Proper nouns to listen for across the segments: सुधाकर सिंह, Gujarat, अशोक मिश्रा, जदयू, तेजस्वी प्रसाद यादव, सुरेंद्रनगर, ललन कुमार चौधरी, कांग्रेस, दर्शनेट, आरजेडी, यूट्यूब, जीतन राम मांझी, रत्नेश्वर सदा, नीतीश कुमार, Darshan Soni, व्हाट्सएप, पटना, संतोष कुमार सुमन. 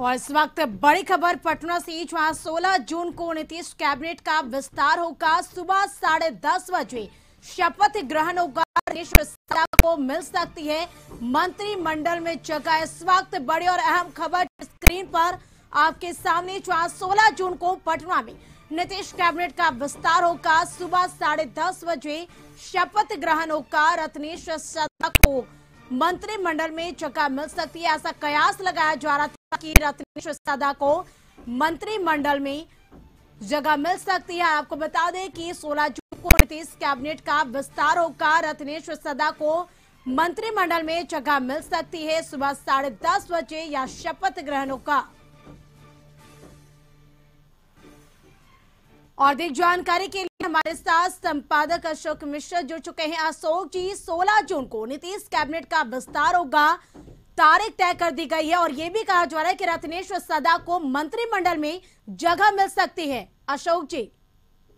और इस वक्त बड़ी खबर पटना से, जहां 16 जून को नीतीश कैबिनेट का विस्तार होगा। सुबह 10:30 बजे शपथ ग्रहण होगा। रत्नेश्वर सदा को मिल सकती है मंत्रिमंडल में जगह। इस वक्त बड़ी और अहम खबर स्क्रीन पर आपके सामने, जहां 16 जून को पटना में नीतीश कैबिनेट का विस्तार होगा। सुबह 10:30 बजे शपथ ग्रहण होगा। रत्नेश्वर सदा को मंत्रिमंडल में जगह मिल सकती है। ऐसा कयास लगाया जा रहा था कि रत्नेश्वर सदा को मंत्रिमंडल में जगह मिल सकती है। आपको बता दें कि 16 जून को नीतीश कैबिनेट का विस्तार होगा। रत्नेश्वर सदा को मंत्रिमंडल में जगह मिल सकती है। सुबह 10:30 बजे या शपथ ग्रहण होगा। और अधिक जानकारी के लिए हमारे साथ संपादक अशोक मिश्रा जुड़ चुके हैं। अशोक जी, 16 जून को नीतीश कैबिनेट का विस्तार होगा, तारीख तय कर दी गई है और ये भी कहा जा रहा है कि रत्नेश्वर सदा को मंत्रिमंडल में जगह मिल सकती है। अशोक जी,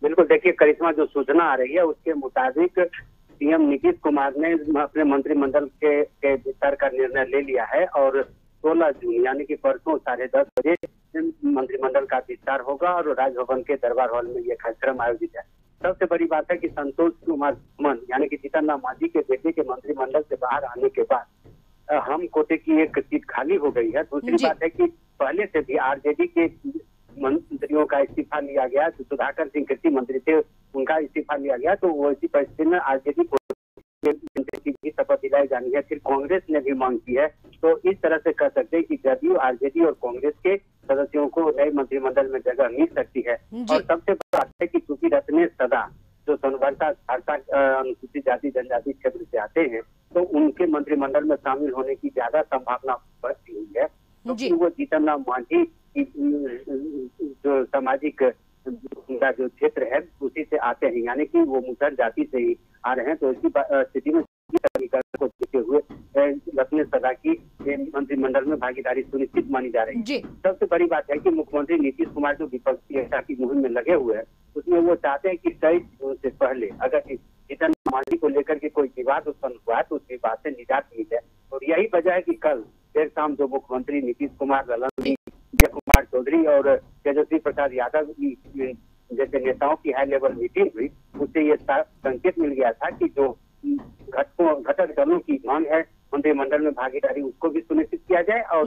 बिल्कुल देखिए करिश्मा, जो सूचना आ रही है उसके मुताबिक सीएम नीतीश कुमार ने अपने मंत्रिमंडल के विस्तार का निर्णय ले लिया है और 16 जून यानी कि परसों 10:30 बजे मंत्रिमंडल का विस्तार होगा और राजभवन के दरबार हॉल में यह कार्यक्रम आयोजित है। सबसे बड़ी बात है कि संतोष कुमार सुमन यानी कि जीतन राम मांझी के बेटे के मंत्रिमंडल से बाहर आने के बाद हम कोटे की एक सीट खाली हो गई है। दूसरी बात है कि पहले से भी आरजेडी के मंत्रियों का इस्तीफा लिया गया। सुधाकर सिंह कृषि मंत्री थे, उनका इस्तीफा लिया गया, तो वो इसी परिस्थिति में आरजेडी को शपथ दिलाई जानी है। फिर कांग्रेस ने भी मांग की है, तो इस तरह से कह सकते हैं कि जदयू, आरजेडी और कांग्रेस के सदस्यों को नए मंत्रिमंडल में जगह मिल सकती है। और सबसे बड़ी बात है कि चूंकि रत्नेश्वर सदा जो अनुसूचित जाति जनजाति क्षेत्र से आते हैं, तो उनके मंत्रिमंडल में शामिल होने की ज्यादा संभावना बढ़ती हुई है, क्योंकि तो वो जीतन राम मांझी जो सामाजिक उनका जो क्षेत्र है उसी से आते हैं, यानी कि वो मुसहर जाति से ही आ रहे हैं। तो इसी स्थिति में को देखते हुए रत्नेश्वर सदा की मंत्रिमंडल में भागीदारी सुनिश्चित मानी जा रही है। सबसे बड़ी बात है कि मुख्यमंत्री नीतीश कुमार जो विपक्षी एकता की मुहिम में लगे हुए हैं, उसमें वो चाहते हैं कि 23 जून से पहले अगर जीतन मांझी को लेकर के कोई विवाद उत्पन्न हुआ है तो उस विवाद से निजात मिल जाए। और यही वजह है कि कल देर शाम जो मुख्यमंत्री नीतीश कुमार, ललन कुमार चौधरी और तेजस्वी प्रसाद यादव जैसे नेताओं की हाई लेवल मीटिंग हुई, उससे ये संकेत मिल गया था कि जो घटक दलों की मांग है मंत्रिमंडल में भागीदारी, उसको भी सुनिश्चित किया जाए और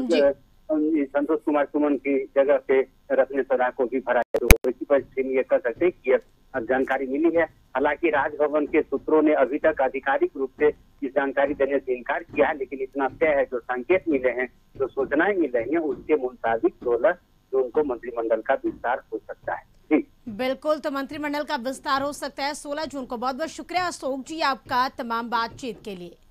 संतोष कुमार सुमन की जगह पे रत्नेश्वर सदा को भी भरा जाए। इसी पर ये कह सकते हैं कि अब जानकारी मिली है। हालांकि राजभवन के सूत्रों ने अभी तक आधिकारिक रूप से इस जानकारी देने से इनकार किया है, लेकिन इतना तय है, जो संकेत मिले हैं, जो सूचनाएं मिल रही हैं, उसके मुताबिक 16 जून को मंत्रिमंडल का विस्तार हो सकता है। बिल्कुल, तो मंत्रिमंडल का विस्तार हो सकता है 16 जून को। बहुत बहुत शुक्रिया अशोक जी आपका तमाम बातचीत के लिए।